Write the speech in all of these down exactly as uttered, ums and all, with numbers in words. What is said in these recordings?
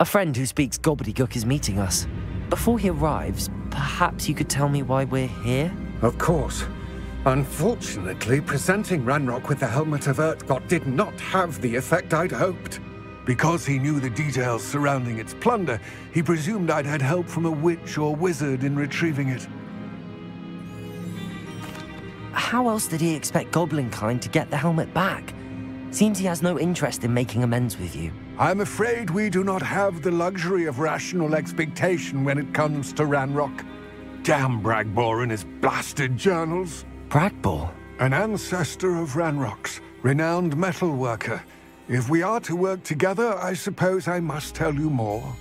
A friend who speaks gobbledygook is meeting us. Before he arrives, perhaps you could tell me why we're here? Of course. Unfortunately, presenting Ranrok with the helmet of Urtkot did not have the effect I'd hoped. Because he knew the details surrounding its plunder, he presumed I'd had help from a witch or wizard in retrieving it. How else did he expect Goblinkind to get the helmet back? Seems he has no interest in making amends with you. I'm afraid we do not have the luxury of rational expectation when it comes to Ranrok. Damn Bragborn and his blasted journals. Bragborn? An ancestor of Ranrok's, renowned metal worker. If we are to work together, I suppose I must tell you more.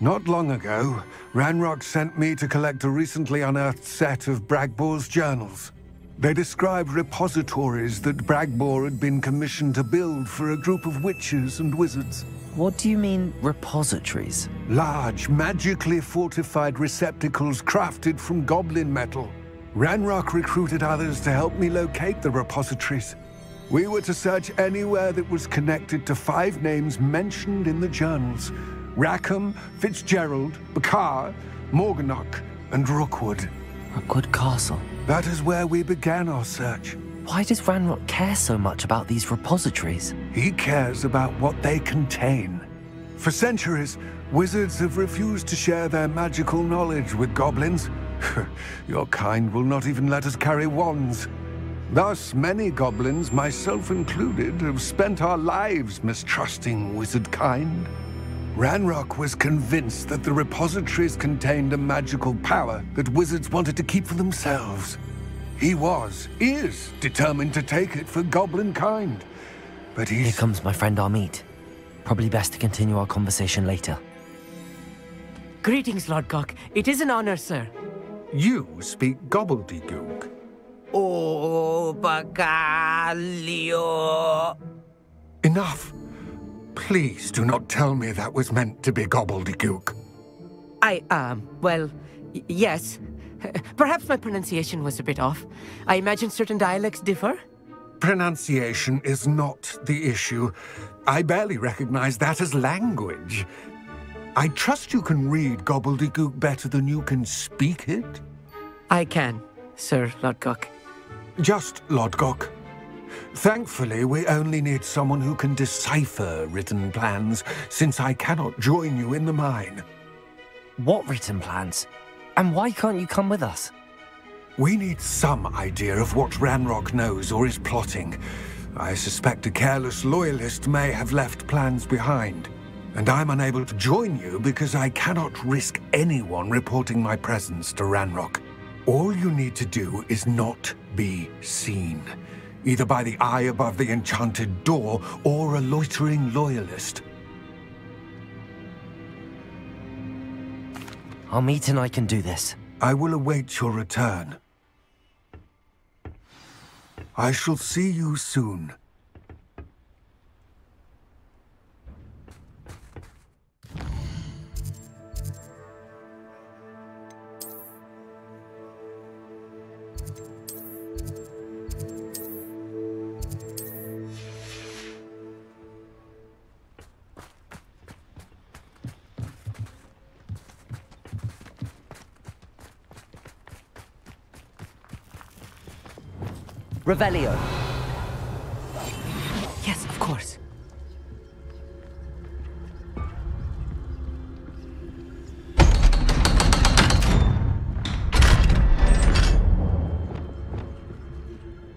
Not long ago, Ranrok sent me to collect a recently unearthed set of Bragborn's journals. They described repositories that Bragborn had been commissioned to build for a group of witches and wizards. What do you mean, repositories? Large, magically fortified receptacles crafted from goblin metal. Ranrok recruited others to help me locate the repositories. We were to search anywhere that was connected to five names mentioned in the journals: Rackham, Fitzgerald, Bacar, Morganock, and Rookwood. Rookwood Castle? That is where we began our search. Why does Ranrok care so much about these repositories? He cares about what they contain. For centuries, wizards have refused to share their magical knowledge with goblins. Your kind will not even let us carry wands. Thus, many goblins, myself included, have spent our lives mistrusting wizard kind. Ranrok was convinced that the repositories contained a magical power that wizards wanted to keep for themselves. He was, is, determined to take it for goblin kind. But he's... Here comes my friend Amit. Probably best to continue our conversation later. Greetings, Lodgok. It is an honor, sir. You speak gobbledygook. Oh, Bagalio. Enough. Please do not tell me that was meant to be gobbledygook. I, um, well, y yes. Perhaps my pronunciation was a bit off. I imagine certain dialects differ. Pronunciation is not the issue. I barely recognize that as language. I trust you can read gobbledygook better than you can speak it? I can, Sir Lodgok. Just Lodgok. Thankfully, we only need someone who can decipher written plans, since I cannot join you in the mine. What written plans? And why can't you come with us? We need some idea of what Ranrok knows or is plotting. I suspect a careless loyalist may have left plans behind. And I'm unable to join you because I cannot risk anyone reporting my presence to Ranrok. All you need to do is not be seen, either by the eye above the enchanted door or a loitering loyalist. Amit and I can do this. I will await your return. I shall see you soon. Revelio. Yes, of course.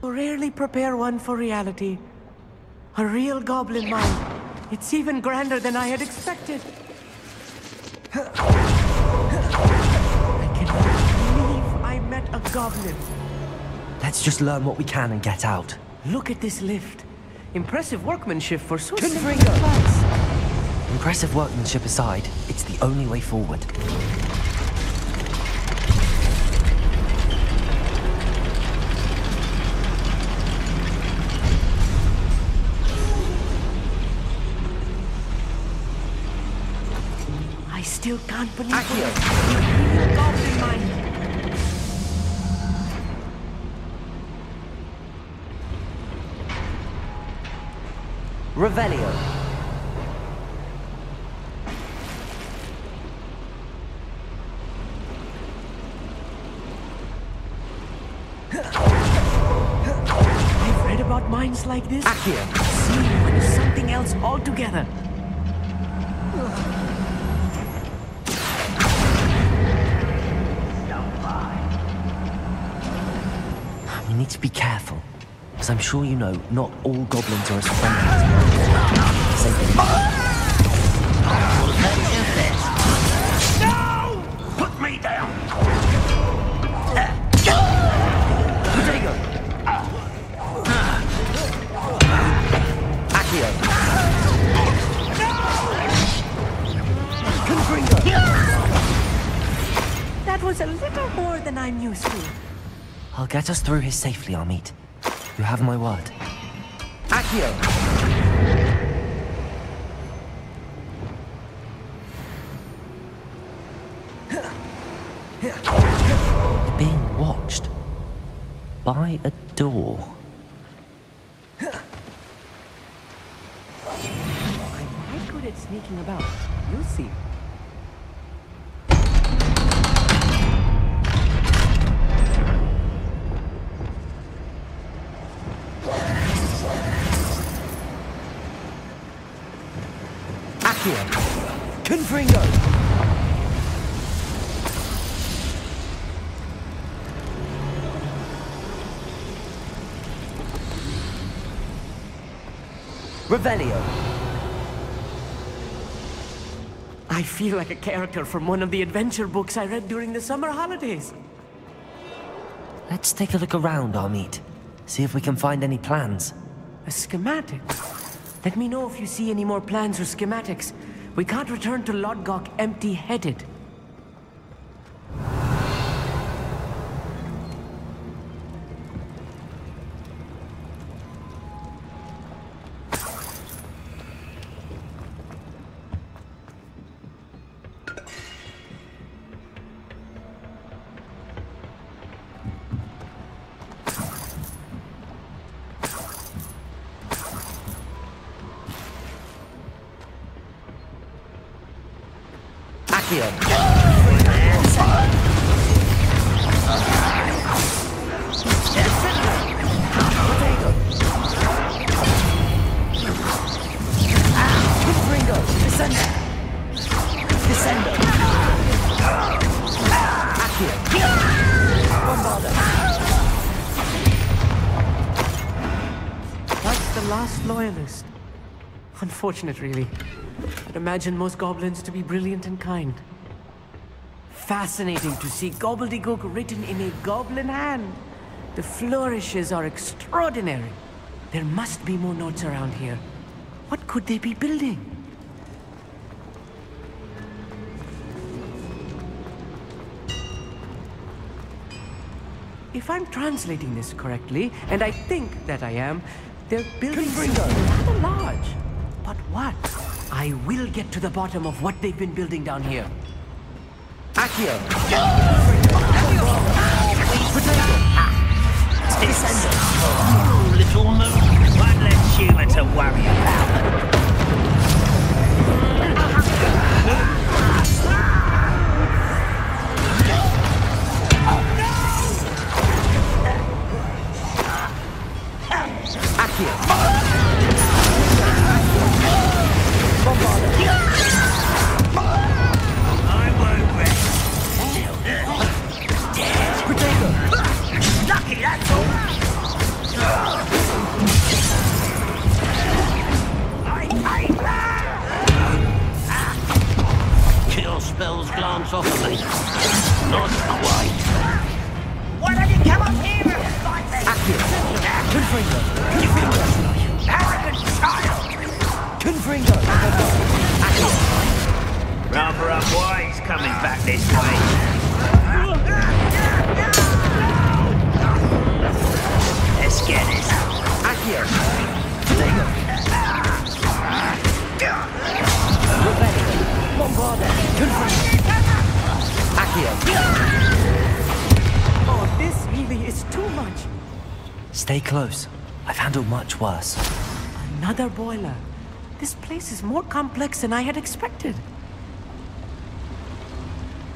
You rarely prepare one for reality. A real goblin mine. It's even grander than I had expected. I cannot believe I met a goblin. Let's just learn what we can and get out. Look at this lift. Impressive workmanship for so simple class. Impressive workmanship aside, it's the only way forward. I still can't believe Accio. Revelio. things like this? Accio! Seem something else altogether. We need to be careful. As I'm sure you know, not all goblins are as friendly as goblins. Same thing. No! Put me down! There you go. Accio. Confringo. That was a little more than I'm used to. I'll get us through here safely, Amit. You have my word. Accio! You're being watched by a door. I'm quite good at sneaking about. You'll see. Confringo! Revelio! I feel like a character from one of the adventure books I read during the summer holidays. Let's take a look around, Amit. See if we can find any plans. A schematic? Let me know if you see any more plans or schematics. We can't return to Lodgok empty-headed. Unfortunate, really. I'd imagine most goblins to be brilliant and kind. Fascinating to see gobbledygook written in a goblin hand. The flourishes are extraordinary. There must be more notes around here. What could they be building? If I'm translating this correctly, and I think that I am, they're building something rather large. But what? I will get to the bottom of what they've been building down here. Accio! Descender! Oh, little moon! Won't let human to worry about. Accio! I won't rest. Dead. Potato. Lucky, that's all. I hate that. Kill spells glance off of me. Not quite. Why don't you come up here and fight me? Confringo. Arrogant child. Confringo! Rather up why he's coming back this way. Let's get it. Accio! Confringo! Revelio! Bombarda! Confringo! Accio! Oh, this really is too much. Stay close. I've handled much worse. Another boiler. This place is more complex than I had expected.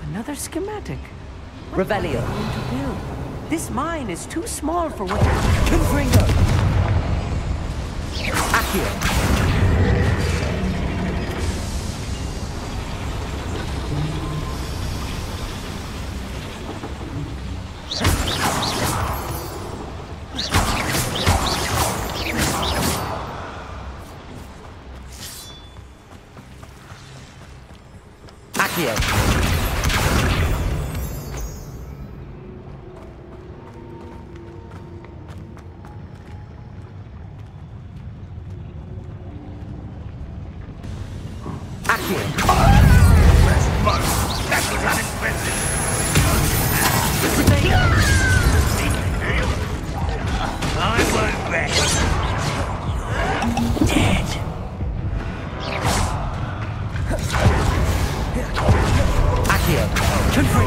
Another schematic. Revelio. This mine is too small for what... Confringo! Accio. Accio. Revelio. Accio. Confringo.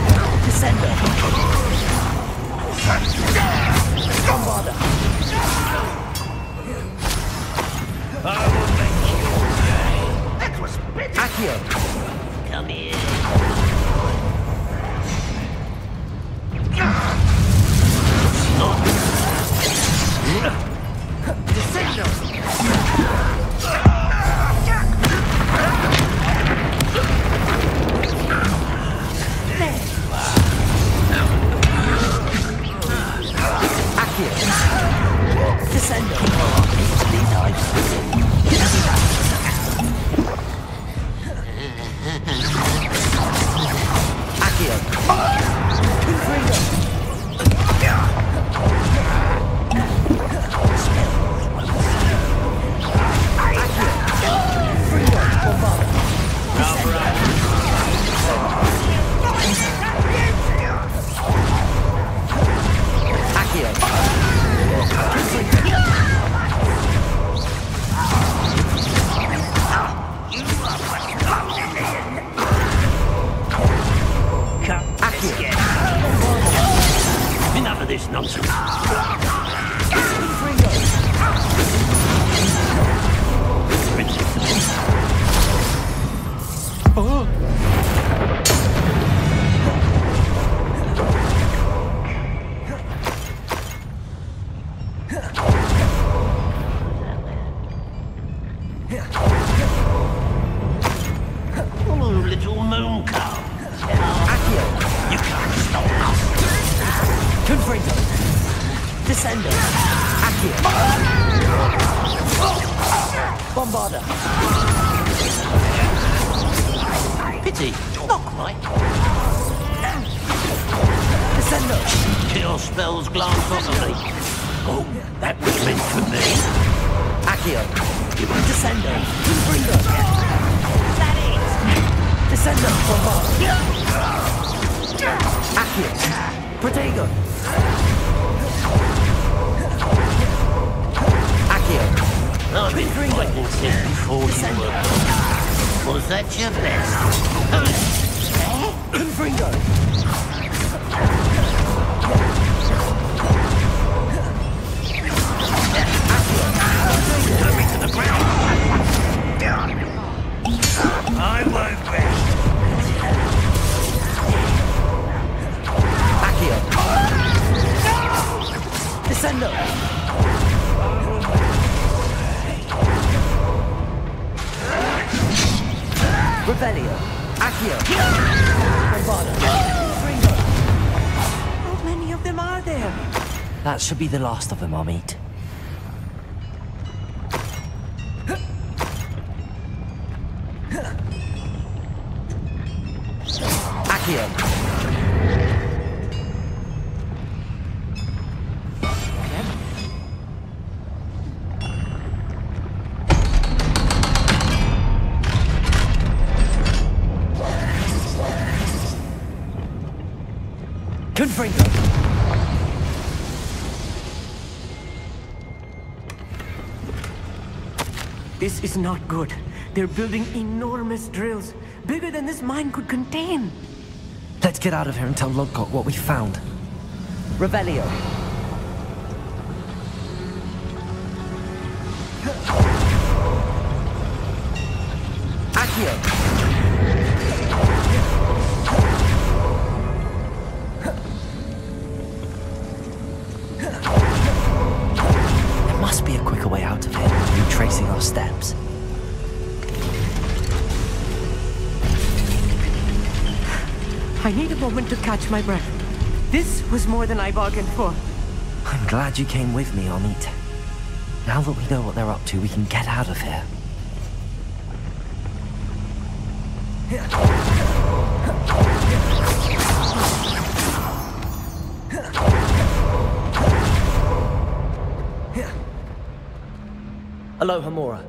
How many of them are there? That should be the last of them, Amit. This is not good. They're building enormous drills, bigger than this mine could contain. Let's get out of here and tell Lodgok what we found. Revelio. Accio. I need a moment to catch my breath. This was more than I bargained for. I'm glad you came with me, Amit. Now that we know what they're up to, we can get out of here. Alohomora.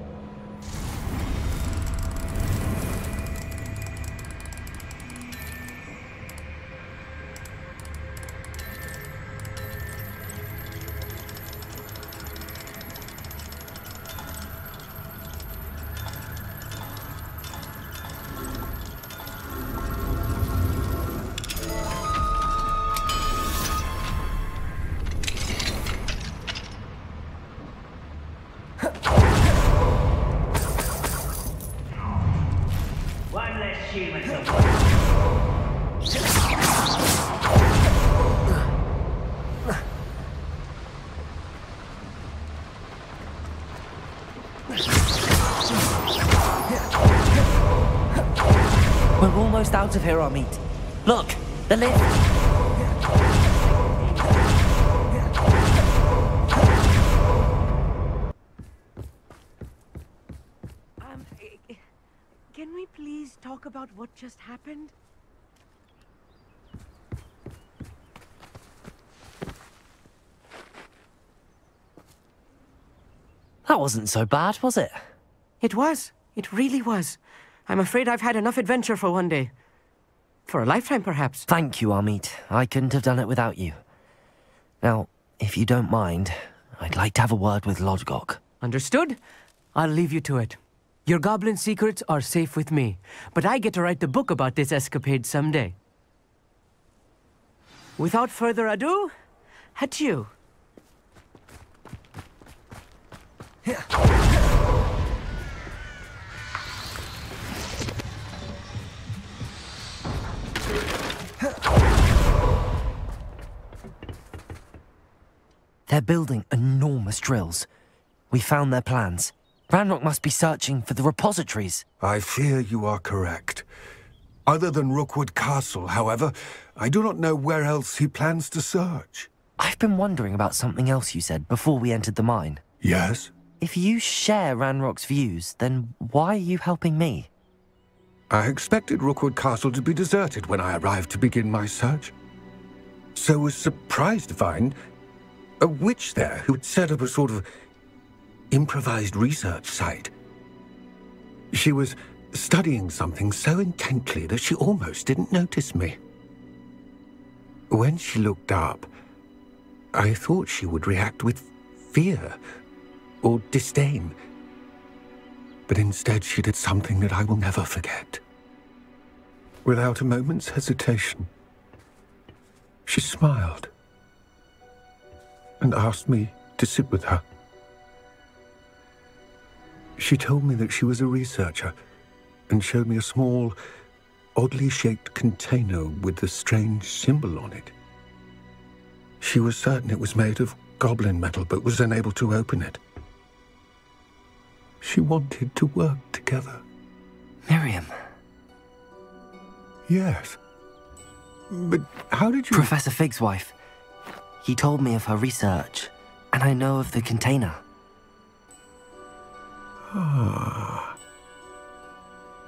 Out of here, Amit. Look, the lift. Um, can we please talk about what just happened? That wasn't so bad, was it? It was. It really was. I'm afraid I've had enough adventure for one day. For a lifetime, perhaps. Thank you, Amit. I couldn't have done it without you. Now, if you don't mind, I'd like to have a word with Lodgok. Understood. I'll leave you to it. Your goblin secrets are safe with me, but I get to write the book about this escapade someday. Without further ado, adieu. They're building enormous drills. We found their plans. Ranrok must be searching for the repositories. I fear you are correct. Other than Rookwood Castle, however, I do not know where else he plans to search. I've been wondering about something else you said before we entered the mine. Yes? If you share Ranrock's views, then why are you helping me? I expected Rookwood Castle to be deserted when I arrived to begin my search. So was surprised to find a witch there who had set up a sort of improvised research site. She was studying something so intently that she almost didn't notice me. When she looked up, I thought she would react with fear or disdain. But instead she did something that I will never forget. Without a moment's hesitation, she smiled and asked me to sit with her. She told me that she was a researcher and showed me a small, oddly shaped container with a strange symbol on it. She was certain it was made of goblin metal, but was unable to open it. She wanted to work together. Miriam. Yes. But how did you... Professor Fig's wife. He told me of her research, and I know of the container. Ah.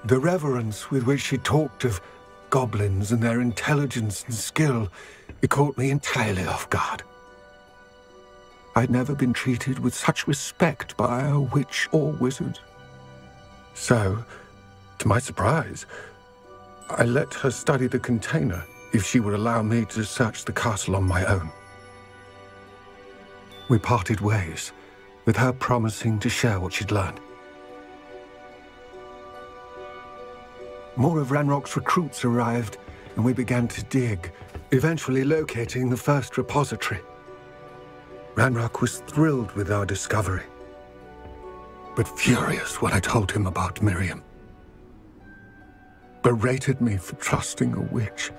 The reverence with which she talked of goblins and their intelligence and skill, it caught me entirely off guard. I'd never been treated with such respect by a witch or wizard. So, to my surprise, I let her study the container if she would allow me to search the castle on my own. We parted ways, with her promising to share what she'd learned. More of Ranrock's recruits arrived, and we began to dig, eventually locating the first repository. Ranrok was thrilled with our discovery, but furious when I told him about Miriam. Berated me for trusting a witch,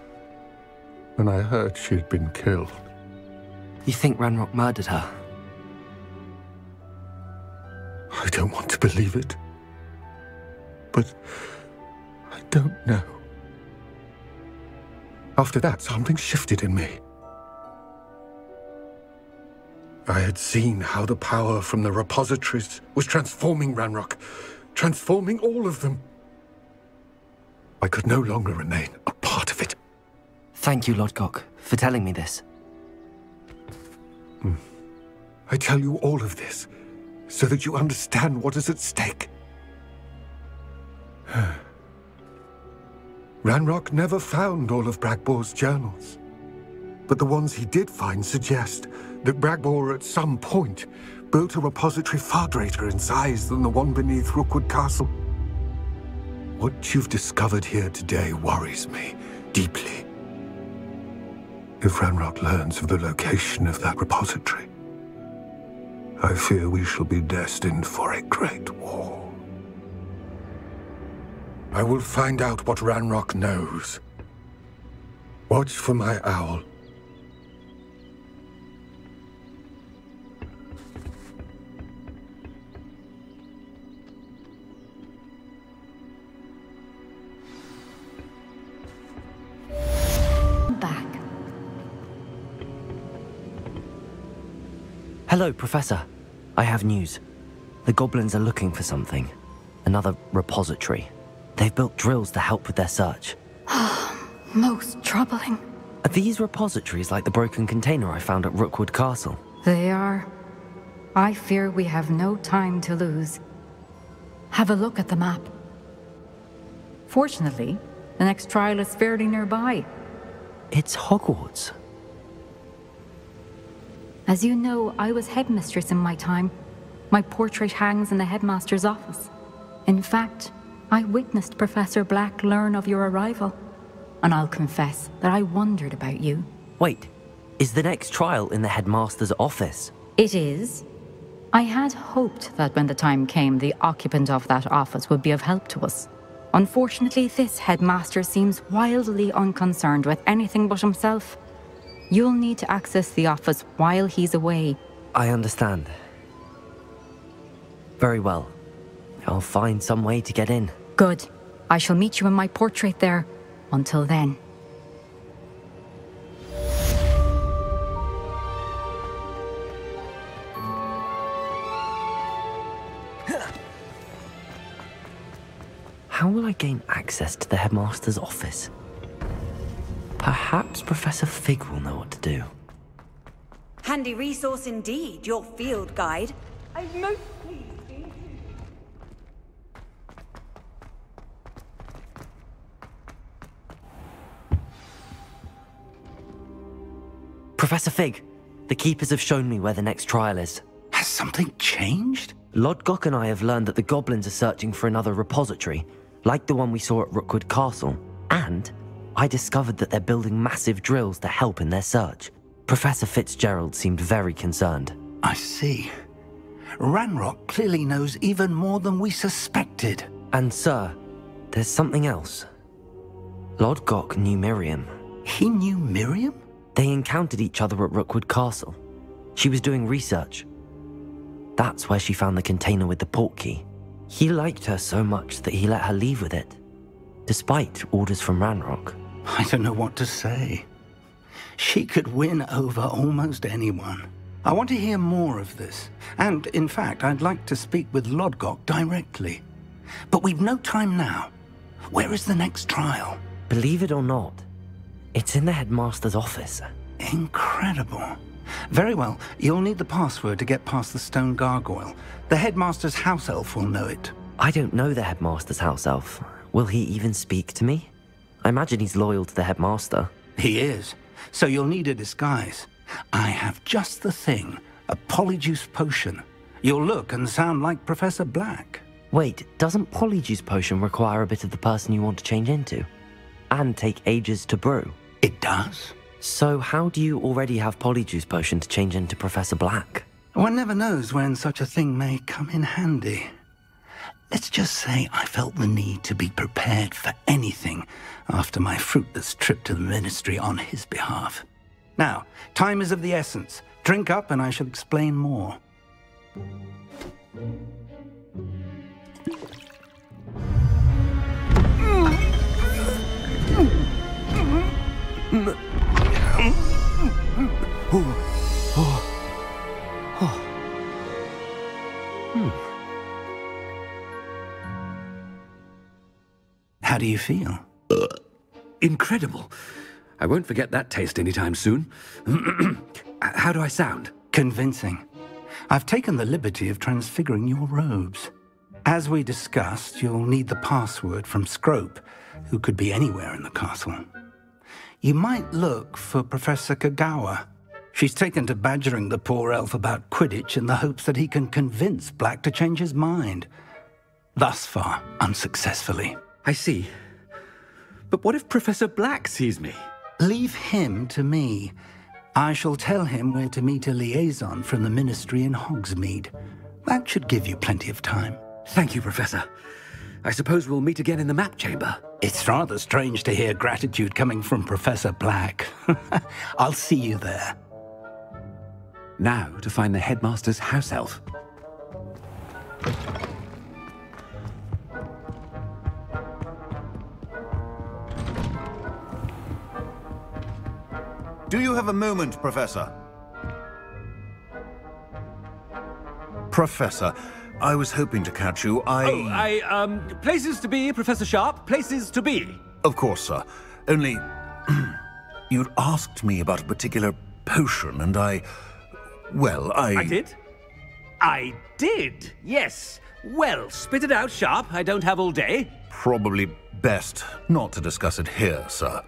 and I heard she'd been killed. You think Ranrok murdered her? I don't want to believe it. But I don't know. After that, something shifted in me. I had seen how the power from the repositories was transforming Ranrok, transforming all of them. I could no longer remain a part of it. Thank you, Lodgok, for telling me this. Mm. I tell you all of this, so that you understand what is at stake. Ranrok never found all of Bragbor's journals, but the ones he did find suggest that Bragbor at some point built a repository far greater in size than the one beneath Rookwood Castle. What you've discovered here today worries me deeply. If Ranrok learns of the location of that repository, I fear we shall be destined for a great war. I will find out what Ranrok knows. Watch for my owl. Hello, Professor. I have news. The goblins are looking for something. Another repository. They've built drills to help with their search. Ah, most troubling. Are these repositories like the broken container I found at Rookwood Castle? They are. I fear we have no time to lose. Have a look at the map. Fortunately, the next trial is fairly nearby. It's Hogwarts. As you know, I was headmistress in my time. My portrait hangs in the headmaster's office. In fact, I witnessed Professor Black learn of your arrival. And I'll confess that I wondered about you. Wait, is the next trial in the headmaster's office? It is. I had hoped that when the time came, the occupant of that office would be of help to us. Unfortunately, this headmaster seems wildly unconcerned with anything but himself. You'll need to access the office while he's away. I understand. Very well. I'll find some way to get in. Good. I shall meet you in my portrait there. Until then. How will I gain access to the headmaster's office? Perhaps Professor Fig will know what to do. Handy resource indeed, your field guide. I'm most pleased being here. Professor Fig, the Keepers have shown me where the next trial is. Has something changed? Lodgok and I have learned that the goblins are searching for another repository, like the one we saw at Rookwood Castle, and I discovered that they're building massive drills to help in their search. Professor Fitzgerald seemed very concerned. I see. Ranrok clearly knows even more than we suspected. And sir, there's something else. Lodgok knew Miriam. He knew Miriam? They encountered each other at Rookwood Castle. She was doing research. That's where she found the container with the port key. He liked her so much that he let her leave with it, despite orders from Ranrok. I don't know what to say. She could win over almost anyone. I want to hear more of this. And, in fact, I'd like to speak with Lodgok directly. But we've no time now. Where is the next trial? Believe it or not, it's in the headmaster's office. Incredible. Very well, you'll need the password to get past the Stone Gargoyle. The headmaster's house elf will know it. I don't know the headmaster's house elf. Will he even speak to me? I imagine he's loyal to the headmaster. He is, so you'll need a disguise. I have just the thing, a Polyjuice potion. You'll look and sound like Professor Black. Wait, doesn't Polyjuice potion require a bit of the person you want to change into? And take ages to brew? It does. So how do you already have Polyjuice potion to change into Professor Black? One never knows when such a thing may come in handy. Let's just say I felt the need to be prepared for anything after my fruitless trip to the Ministry on his behalf. Now, time is of the essence. Drink up and I shall explain more. How do you feel? Incredible. I won't forget that taste anytime soon. How do I sound? Convincing. I've taken the liberty of transfiguring your robes. As we discussed, you'll need the password from Scrope, who could be anywhere in the castle. You might look for Professor Kagawa. She's taken to badgering the poor elf about Quidditch in the hopes that he can convince Black to change his mind. Thus far, unsuccessfully. I see. But what if Professor Black sees me? Leave him to me. I shall tell him where to meet a liaison from the Ministry in Hogsmeade. That should give you plenty of time. Thank you, Professor. I suppose we'll meet again in the map chamber. It's rather strange to hear gratitude coming from Professor Black. I'll see you there. Now to find the headmaster's house elf. Do you have a moment, Professor? Professor, I was hoping to catch you. I... Oh, I, um, places to be, Professor Sharp. Places to be. Of course, sir. Only, you'd asked me about a particular potion, and I... Well, I... I did? I did, yes. Well, spit it out, Sharp. I don't have all day. Probably best not to discuss it here, sir.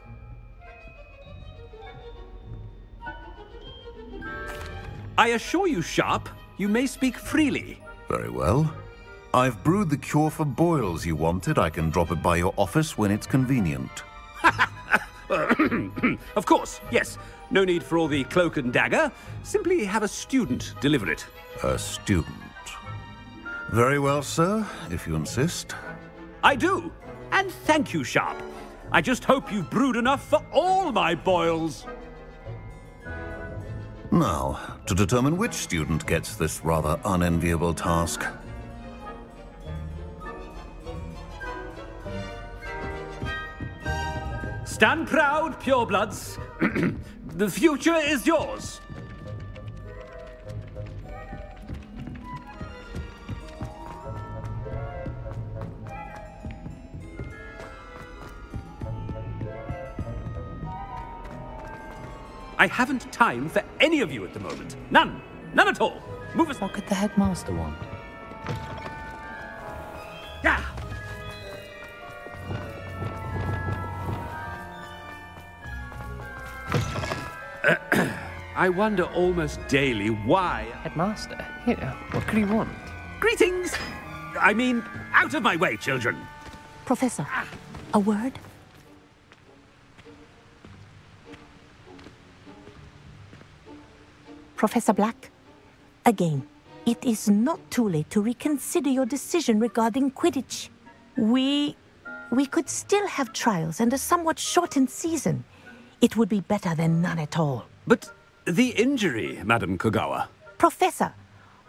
I assure you, Sharp, you may speak freely. Very well. I've brewed the cure for boils you wanted. I can drop it by your office when it's convenient. Of course, yes. No need for all the cloak and dagger. Simply have a student deliver it. A student. Very well, sir, if you insist. I do. And thank you, Sharp. I just hope you've brewed enough for all my boils. Now, to determine which student gets this rather unenviable task. Stand proud, purebloods. The future is yours. I haven't time for any of you at the moment. None. None at all. Move us. What could the headmaster want? Yeah. Uh, I wonder almost daily why... Headmaster? Here, what could he want? Greetings! I mean, out of my way, children. Professor, ah. a word? Professor Black, again, it is not too late to reconsider your decision regarding Quidditch. We... we could still have trials and a somewhat shortened season. It would be better than none at all. But the injury, Madam Kagawa. Professor,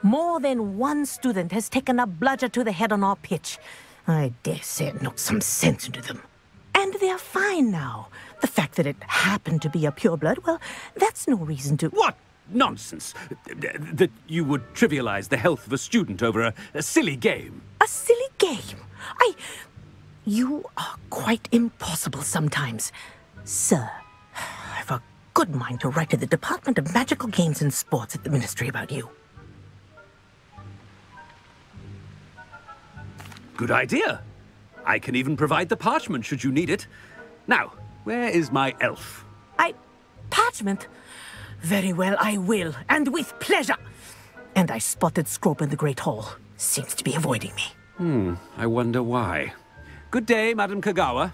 more than one student has taken a bludger to the head on our pitch. I dare say it knocked some sense into them. And they're fine now. The fact that it happened to be a pureblood, well, that's no reason to... What? Nonsense. That you would trivialize the health of a student over a, a silly game. A silly game? I... You are quite impossible sometimes. Sir, I've a good mind to write to the Department of Magical Games and Sports at the Ministry about you. Good idea. I can even provide the parchment should you need it. Now, where is my elf? I... Parchment? Very well, I will, and with pleasure. And I spotted Scrope in the Great Hall. Seems to be avoiding me. Hmm, I wonder why. Good day, Madam Kagawa.